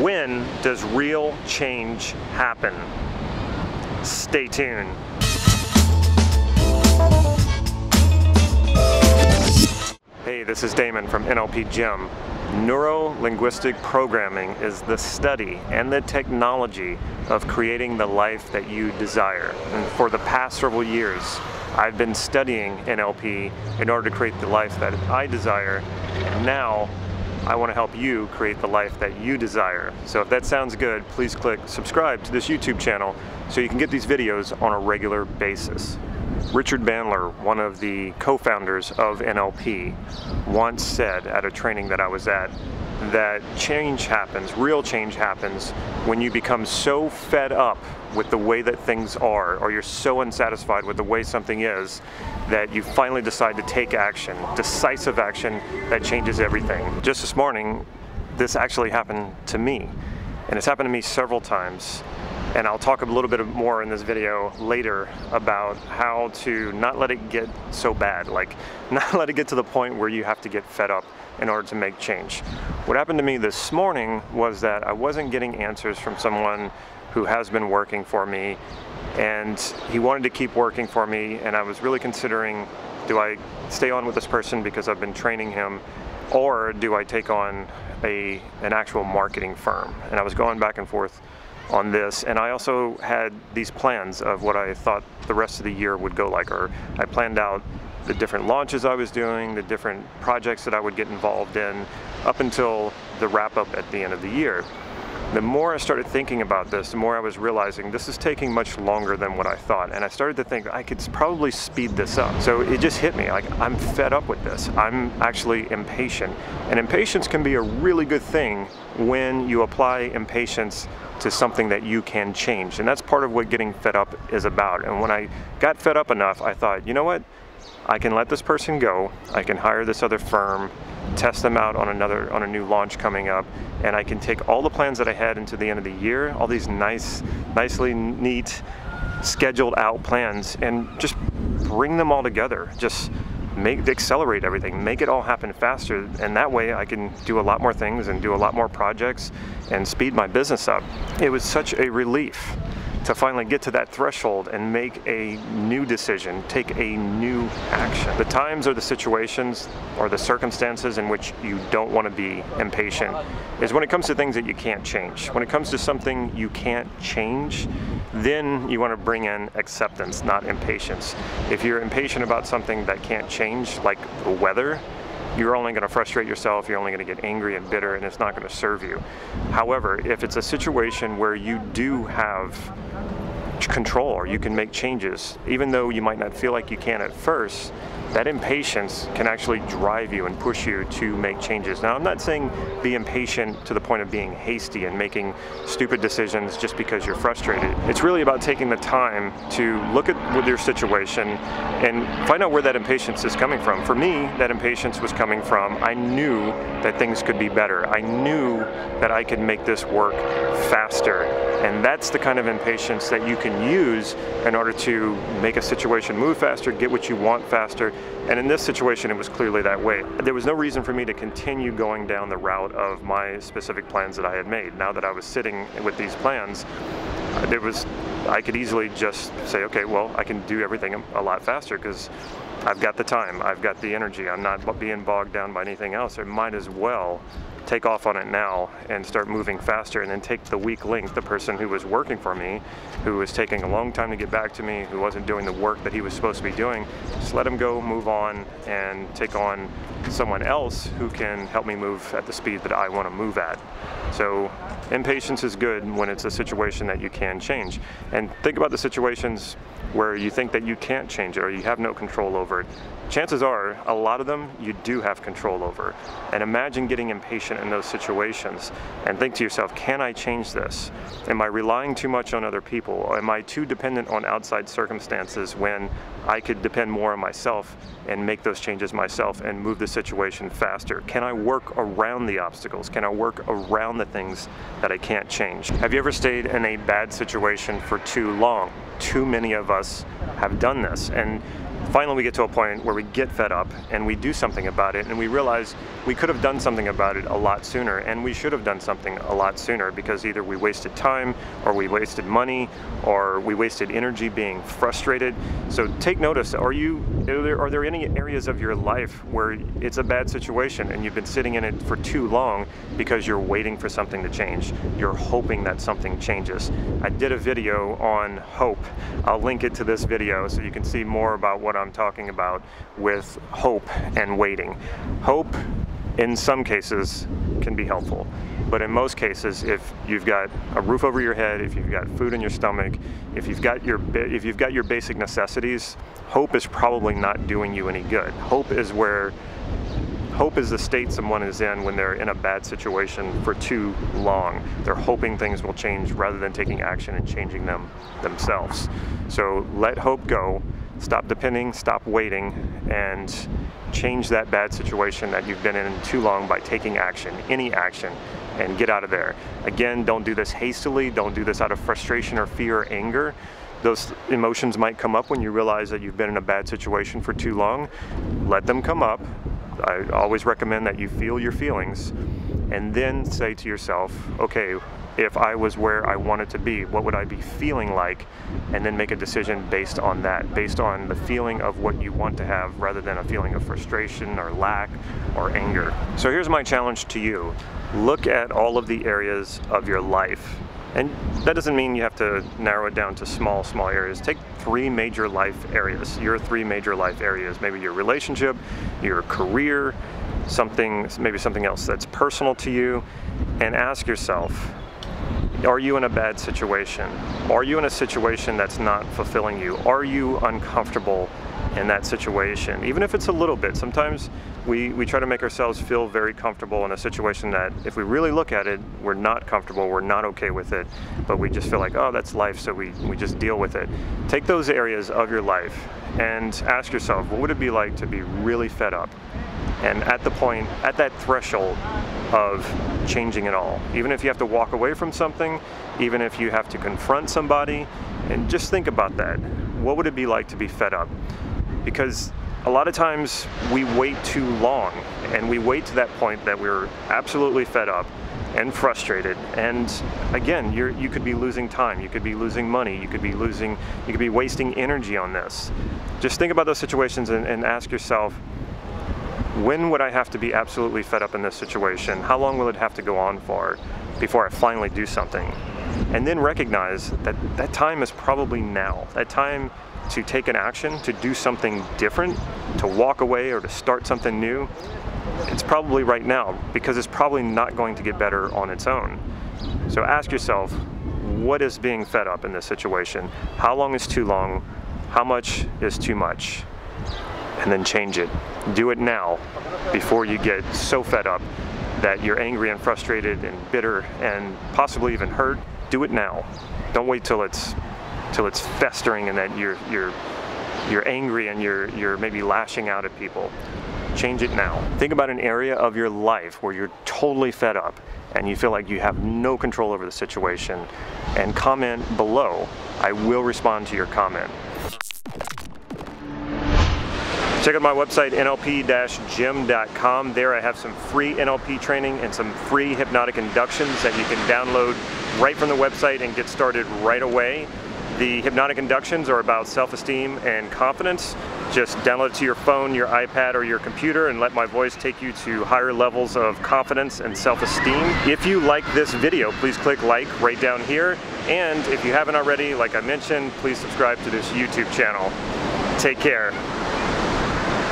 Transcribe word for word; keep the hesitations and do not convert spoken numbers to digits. When does real change happen? Stay tuned. Hey, this is Damon from N L P Gym. Neuro-linguistic programming is the study and the technology of creating the life that you desire. And for the past several years, I've been studying N L P in order to create the life that I desire. And now, I want to help you create the life that you desire. So if that sounds good, please click subscribe to this YouTube channel so you can get these videos on a regular basis. Richard Bandler, one of the co-founders of N L P, once said at a training that I was at that change happens, real change happens, when you become so fed up with the way that things are, or you're so unsatisfied with the way something is, that you finally decide to take action, decisive action that changes everything. Just this morning, this actually happened to me, and it's happened to me several times. And I'll talk a little bit more in this video later about how to not let it get so bad, like not let it get to the point where you have to get fed up in order to make change. What happened to me this morning was that I wasn't getting answers from someone who has been working for me, and he wanted to keep working for me, and I was really considering, do I stay on with this person because I've been training him, or do I take on a, an actual marketing firm? And I was going back and forth on this, and I also had these plans of what I thought the rest of the year would go like, or I planned out the different launches I was doing, the different projects that I would get involved in, up until the wrap-up at the end of the year. The more I started thinking about this, the more I was realizing this is taking much longer than what I thought, and I started to think I could probably speed this up. So it just hit me, like, I'm fed up with this. I'm actually impatient, and impatience can be a really good thing when you apply impatience to something that you can change, and that's part of what getting fed up is about. And when I got fed up enough, I thought, you know what? I can let this person go, I can hire this other firm, test them out on another on a new launch coming up, and I can take all the plans that I had into the end of the year, all these nice, nicely neat, scheduled out plans, and just bring them all together. Just make accelerate everything, make it all happen faster, and that way I can do a lot more things and do a lot more projects and speed my business up. It was such a relief to finally get to that threshold and make a new decision, take a new action. The times or the situations or the circumstances in which you don't want to be impatient is when it comes to things that you can't change. When it comes to something you can't change, then you want to bring in acceptance, not impatience. If you're impatient about something that can't change, like the weather, you're only going to frustrate yourself, you're only going to get angry and bitter, and it's not going to serve you. However, if it's a situation where you do have control or you can make changes, even though you might not feel like you can at first, that impatience can actually drive you and push you to make changes. Now, I'm not saying be impatient to the point of being hasty and making stupid decisions just because you're frustrated. It's really about taking the time to look at with your situation and find out where that impatience is coming from. For me, that impatience was coming from, I knew that things could be better. I knew that I could make this work faster. And that's the kind of impatience that you can use in order to make a situation move faster, get what you want faster. And in this situation, it was clearly that way. There was no reason for me to continue going down the route of my specific plans that I had made. Now that I was sitting with these plans, there was, I could easily just say, okay, well, I can do everything a lot faster because I've got the time, I've got the energy, I'm not being bogged down by anything else. I might as well take off on it now and start moving faster, and then take the weak link, the person who was working for me, who was taking a long time to get back to me, who wasn't doing the work that he was supposed to be doing, just let him go, move on, and take on someone else who can help me move at the speed that I want to move at. So impatience is good when it's a situation that you can change. And think about the situations where you think that you can't change it or you have no control over it. Chances are, a lot of them you do have control over. And imagine getting impatient in those situations and think to yourself, can I change this? Am I relying too much on other people? Am I too dependent on outside circumstances when I could depend more on myself and make those changes myself and move the situation faster? Can I work around the obstacles? Can I work around the things that I can't change? Have you ever stayed in a bad situation for too long? Too many of us have done this, and Finally, we get to a point where we get fed up and we do something about it, and we realize we could have done something about it a lot sooner, and we should have done something a lot sooner, because either we wasted time or we wasted money or we wasted energy being frustrated. So take notice, are you, are there, are there any areas of your life where it's a bad situation and you've been sitting in it for too long because you're waiting for something to change? You're hoping that something changes. I did a video on hope. I'll link it to this video so you can see more about what I'm talking about with hope and waiting. Hope, in some cases, can be helpful, but in most cases, if you've got a roof over your head, if you've got food in your stomach, if you've got your if you've got your basic necessities, hope is probably not doing you any good. Hope is where Hope is the state someone is in when they're in a bad situation for too long. They're hoping things will change rather than taking action and changing them themselves. So let hope go. Stop depending, stop waiting, and change that bad situation that you've been in too long by taking action, any action, and get out of there. Again, don't do this hastily. Don't do this out of frustration or fear or anger. Those emotions might come up when you realize that you've been in a bad situation for too long. Let them come up. I always recommend that you feel your feelings and then say to yourself, okay, if I was where I wanted to be, what would I be feeling like? And then make a decision based on that, based on the feeling of what you want to have rather than a feeling of frustration or lack or anger. So here's my challenge to you. Look at all of the areas of your life. And that doesn't mean you have to narrow it down to small, small areas. Take three major life areas, your three major life areas, maybe your relationship, your career, something, maybe something else that's personal to you, and ask yourself, are you in a bad situation? Are you in a situation that's not fulfilling you? Are you uncomfortable in that situation, even if it's a little bit? Sometimes we, we try to make ourselves feel very comfortable in a situation that, if we really look at it, we're not comfortable, we're not okay with it, but we just feel like, oh, that's life, so we, we just deal with it. Take those areas of your life and ask yourself, what would it be like to be really fed up? And at the point, at that threshold of changing it all, even if you have to walk away from something, even if you have to confront somebody, and just think about that. What would it be like to be fed up? Because a lot of times we wait too long, and we wait to that point that we're absolutely fed up and frustrated. And again, you're, you could be losing time, you could be losing money, you could be losing, you could be wasting energy on this. Just think about those situations and, and ask yourself, when would I have to be absolutely fed up in this situation? How long will it have to go on for before I finally do something? And then recognize that that time is probably now. That time to take an action, to do something different, to walk away or to start something new, it's probably right now, because it's probably not going to get better on its own. So ask yourself, what is being fed up in this situation? How long is too long? How much is too much? And then change it. Do it now before you get so fed up that you're angry and frustrated and bitter and possibly even hurt. Do it now. Don't wait till it's till it's festering and that you're you're you're angry and you're you're maybe lashing out at people. Change it now. Think about an area of your life where you're totally fed up and you feel like you have no control over the situation, and comment below. I will respond to your comment. Check out my website, N L P dash gym dot com. There I have some free N L P training and some free hypnotic inductions that you can download right from the website and get started right away. The hypnotic inductions are about self-esteem and confidence. Just download it to your phone, your iPad, or your computer, and let my voice take you to higher levels of confidence and self-esteem. If you like this video, please click like right down here. And if you haven't already, like I mentioned, please subscribe to this YouTube channel. Take care.